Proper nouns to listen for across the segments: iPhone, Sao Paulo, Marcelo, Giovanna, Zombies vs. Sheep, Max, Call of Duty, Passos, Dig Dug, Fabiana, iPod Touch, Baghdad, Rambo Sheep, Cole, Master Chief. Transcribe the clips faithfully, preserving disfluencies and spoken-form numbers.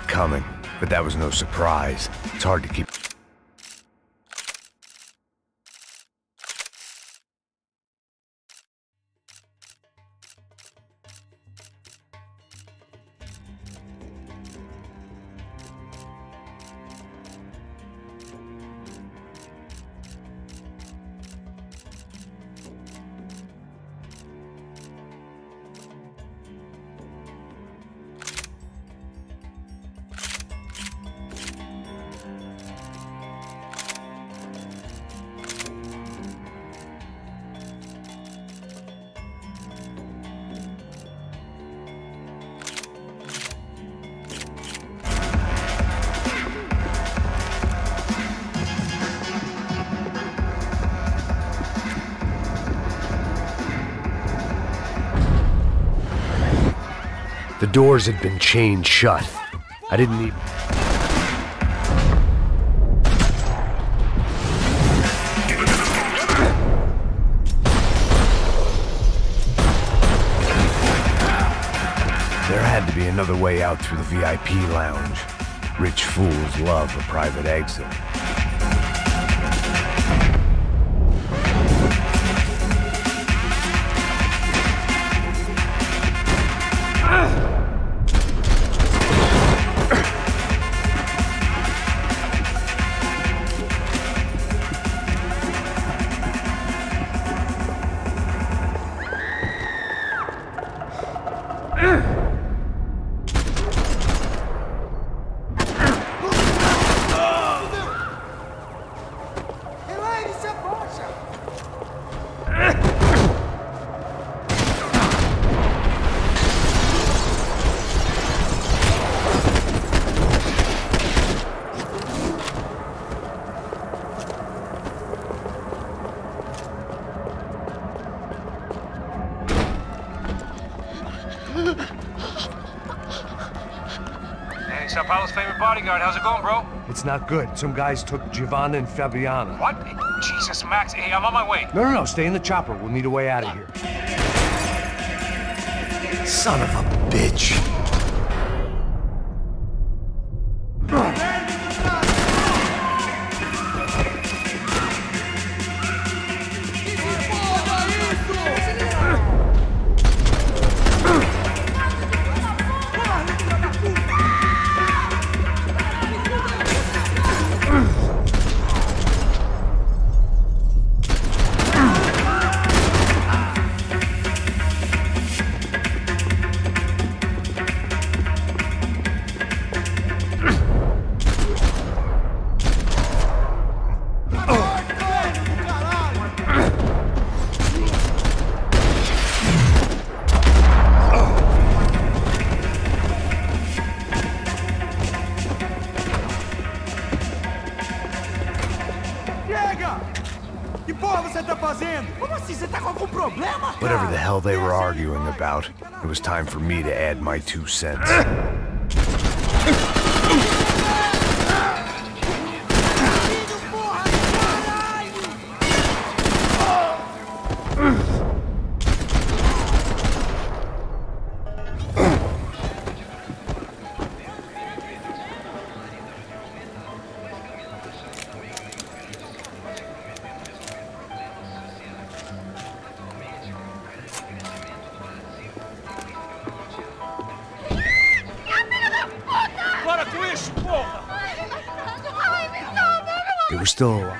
it coming, but that was no surprise. It's hard to keep... The doors had been chained shut. I didn't need... There had to be another way out through the V I P lounge. Rich fools love a private exit. Sao Paulo's favorite bodyguard. How's it going, bro? It's not good. Some guys took Giovanna and Fabiana. What? Jesus, Max. Hey, I'm on my way. No, no, no. Stay in the chopper. We'll need a way out of here. Son of a bitch. Whatever the hell they were arguing about, it was time for me to add my two cents. They were still alive.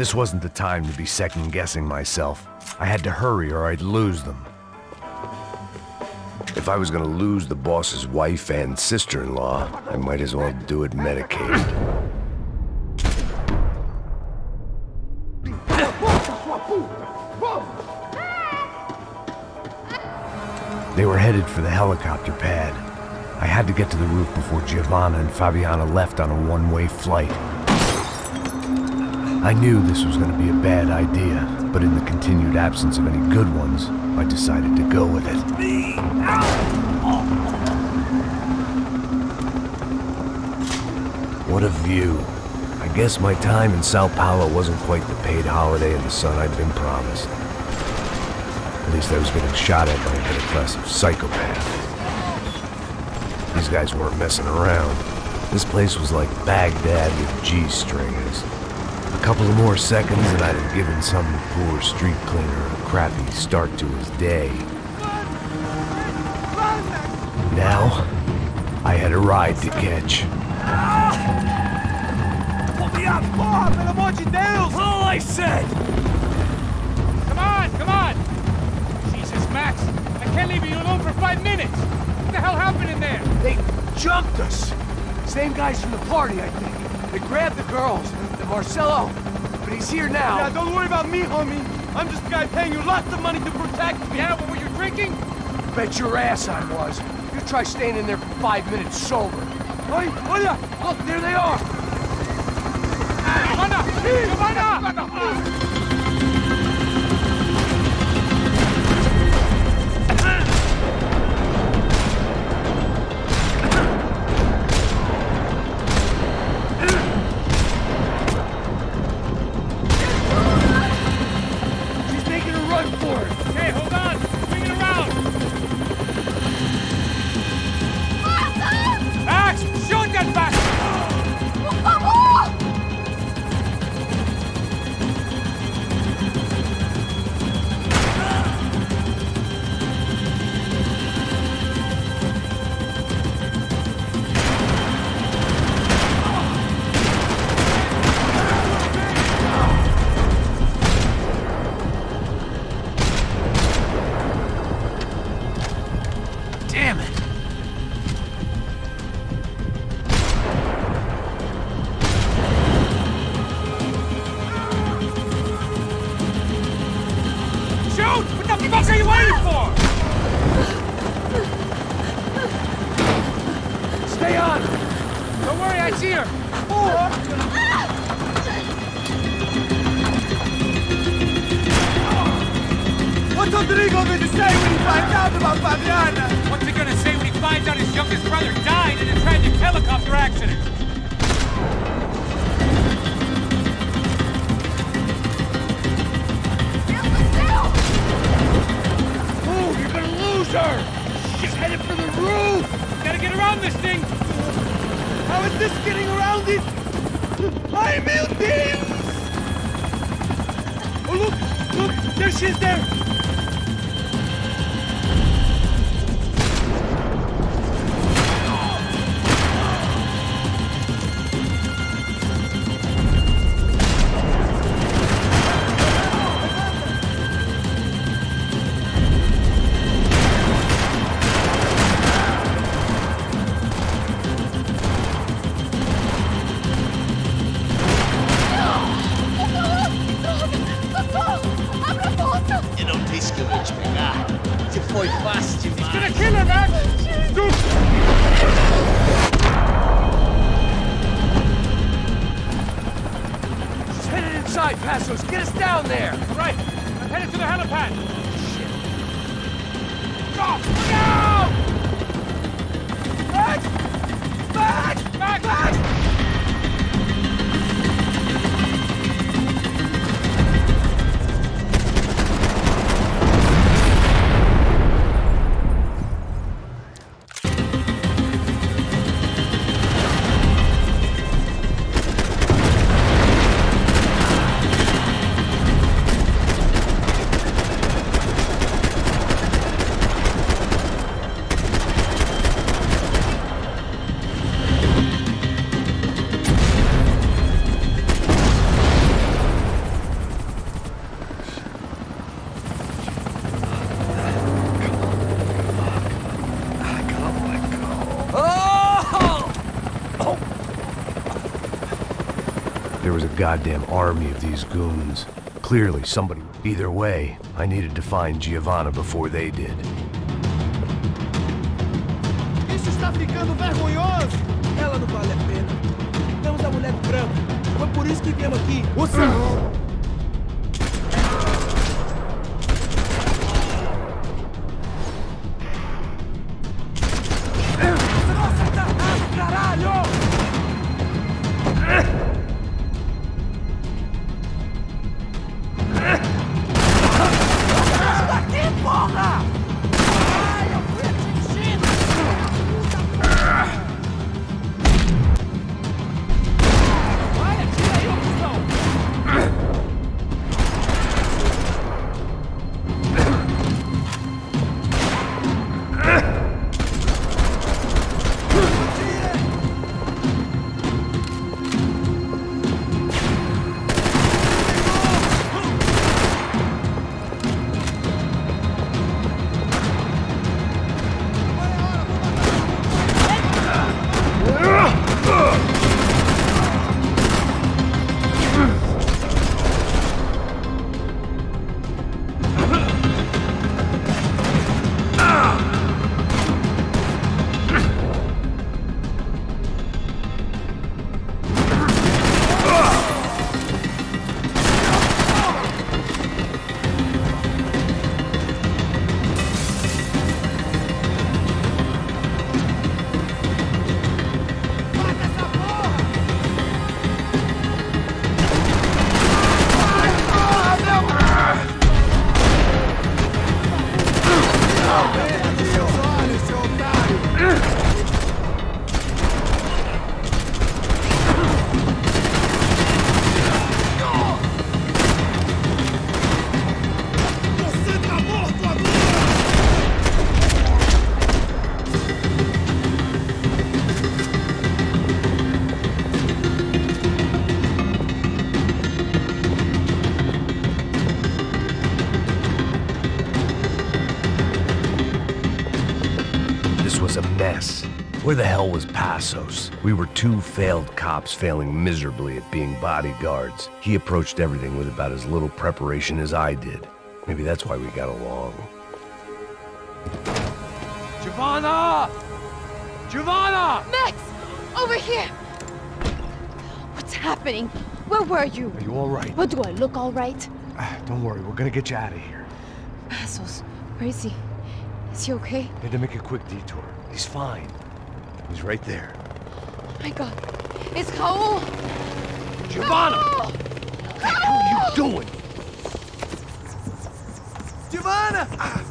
This wasn't the time to be second-guessing myself. I had to hurry or I'd lose them. If I was gonna lose the boss's wife and sister-in-law, I might as well do it medicated. They were headed for the helicopter pad. I had to get to the roof before Giovanna and Fabiana left on a one-way flight. I knew this was going to be a bad idea, but in the continued absence of any good ones, I decided to go with it. What a view. I guess my time in Sao Paulo wasn't quite the paid holiday in the sun I'd been promised. At least I was getting shot at by a middle-class psychopath. These guys weren't messing around. This place was like Baghdad with G-strings. A couple of more seconds and I'd have given some poor street cleaner a crappy start to his day. Now, I had a ride to catch. All I said! Come on, come on! Max, I can't leave you alone for five minutes! What the hell happened in there? They jumped us! Same guys from the party, I think. They grabbed the girls, the Marcelo, but he's here now. Yeah, don't worry about me, homie. I'm just the guy paying you lots of money to protect me. Yeah, what were you drinking? Bet your ass I was. You try staying in there for five minutes sober. Oi, oi, look, there they are! Giovanna! Giovanna! Giovanna! Passos, get us down there! Right! I'm headed to the helipad! Shit! Stop! Look out! Max! Max! Max! Max! goddamn army of these goons. Clearly, somebody... Either way, I needed to find Giovanna before they did. Isso está ficando vergonhoso! Ela não vale a pena. Temos a mulher branca. Foi por isso que viemos aqui. What's up? Where the hell was Passos? We were two failed cops failing miserably at being bodyguards. He approached everything with about as little preparation as I did. Maybe that's why we got along. Giovanna! Giovanna! Max! Over here! What's happening? Where were you? Are you all right? What, do I look all right? Uh, don't worry, we're gonna get you out of here. Passos, where is he? Is he okay? I had to make a quick detour. He's fine. He's right there. Oh my God. It's Cole! Giovanna! Cole! What the hell are you doing? Giovanna!